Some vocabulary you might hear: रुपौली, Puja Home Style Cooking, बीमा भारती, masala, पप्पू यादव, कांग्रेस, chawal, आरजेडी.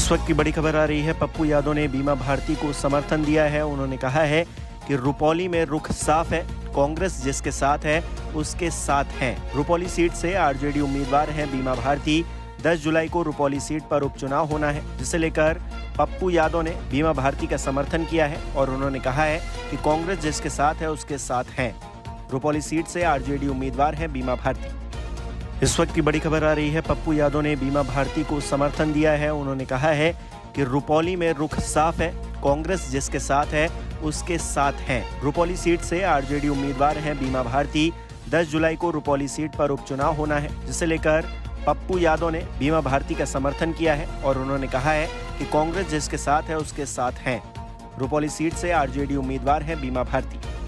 इस वक्त की बड़ी खबर आ रही है। पप्पू यादव ने बीमा भारती को समर्थन दिया है। उन्होंने कहा है कि रुपौली में रुख साफ है, कांग्रेस जिसके साथ है उसके साथ है। रुपौली सीट से आरजेडी उम्मीदवार हैं बीमा भारती। 10 जुलाई को रुपौली सीट पर उपचुनाव होना है, जिसे लेकर पप्पू यादव ने बीमा भारती का समर्थन किया है और उन्होंने कहा है कि कांग्रेस जिसके साथ है उसके साथ है। रुपौली सीट से आरजेडी उम्मीदवार हैं बीमा भारती। इस वक्त की बड़ी खबर आ रही है। पप्पू यादव ने बीमा भारती को समर्थन दिया है। उन्होंने कहा है कि रुपौली में रुख साफ है, कांग्रेस जिसके साथ है उसके साथ है। रुपौली सीट से आरजेडी उम्मीदवार हैं बीमा भारती। 10 जुलाई को रुपौली सीट पर उपचुनाव होना है, जिसे लेकर पप्पू यादव ने बीमा भारती का समर्थन किया है और उन्होंने कहा है कि कांग्रेस जिसके साथ है उसके साथ है। रुपौली सीट से आरजेडी उम्मीदवार हैं बीमा भारती।